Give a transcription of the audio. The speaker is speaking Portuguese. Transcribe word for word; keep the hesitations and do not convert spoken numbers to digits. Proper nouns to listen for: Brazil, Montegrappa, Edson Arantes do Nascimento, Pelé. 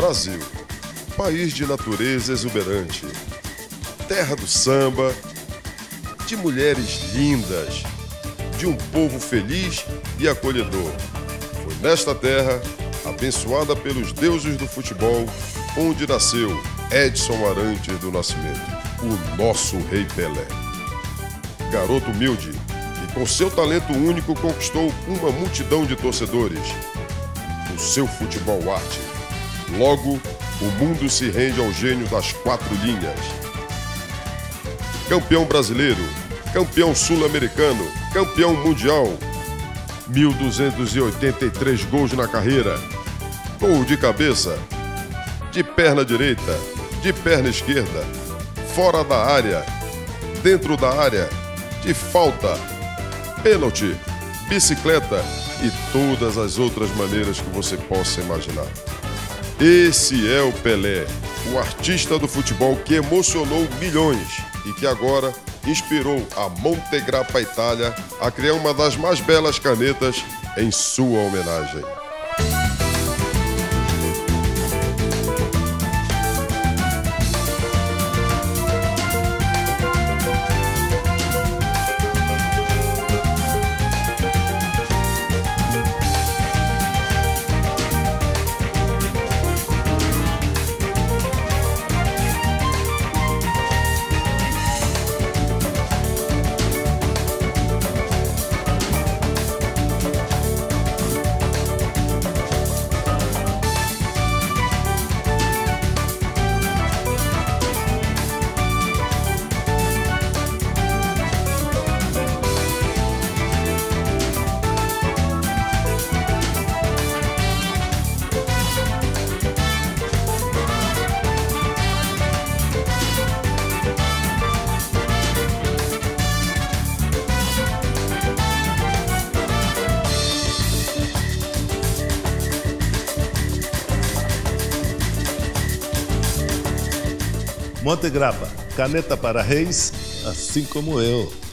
Brasil, país de natureza exuberante, terra do samba, de mulheres lindas, de um povo feliz e acolhedor. Foi nesta terra, abençoada pelos deuses do futebol, onde nasceu Edson Arantes do Nascimento, o nosso rei Pelé. Garoto humilde, e com seu talento único conquistou uma multidão de torcedores. O seu futebol arte. Logo, o mundo se rende ao gênio das quatro linhas. Campeão brasileiro, campeão sul-americano, campeão mundial. mil duzentos e oitenta e três gols na carreira. Gol de cabeça, de perna direita, de perna esquerda, fora da área, dentro da área, de falta, pênalti, bicicleta e todas as outras maneiras que você possa imaginar. Esse é o Pelé, o artista do futebol que emocionou milhões e que agora inspirou a Montegrappa, Itália, a criar uma das mais belas canetas em sua homenagem. Montegrappa, caneta para reis, assim como eu.